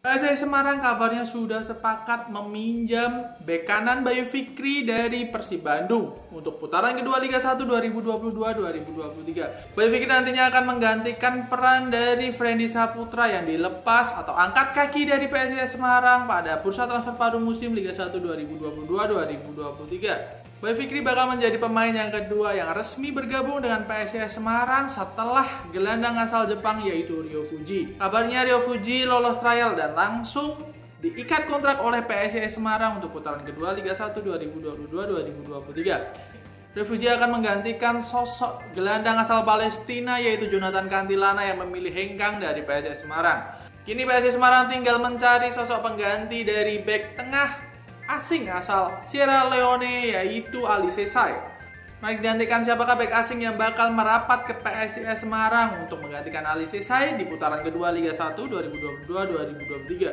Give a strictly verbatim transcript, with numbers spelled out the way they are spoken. P S I S Semarang kabarnya sudah sepakat meminjam bek kanan Bayu Fiqri dari Persib Bandung untuk putaran kedua Liga satu dua ribu dua puluh dua dua ribu dua puluh tiga. Bayu Fiqri nantinya akan menggantikan peran dari Frendy Saputra yang dilepas atau angkat kaki dari P S I S Semarang pada bursa transfer paruh musim Liga satu dua ribu dua puluh dua dua ribu dua puluh tiga. Bayu Fiqri bakal menjadi pemain yang kedua yang resmi bergabung dengan P S I S Semarang setelah gelandang asal Jepang yaitu Rio Fuji. Kabarnya Rio Fuji lolos trial dan langsung diikat kontrak oleh P S I S Semarang untuk putaran kedua Liga satu dua ribu dua puluh dua dua ribu dua puluh tiga. Rio Fuji akan menggantikan sosok gelandang asal Palestina yaitu Jonathan Kantilana yang memilih hengkang dari P S I S Semarang. Kini P S I S Semarang tinggal mencari sosok pengganti dari bek tengah asing asal Sierra Leone yaitu Ali Sesay. Mari diantikan siapakah bek asing yang bakal merapat ke P S I S Semarang untuk menggantikan Ali Sesay di putaran kedua Liga satu dua ribu dua puluh dua dua ribu dua puluh tiga.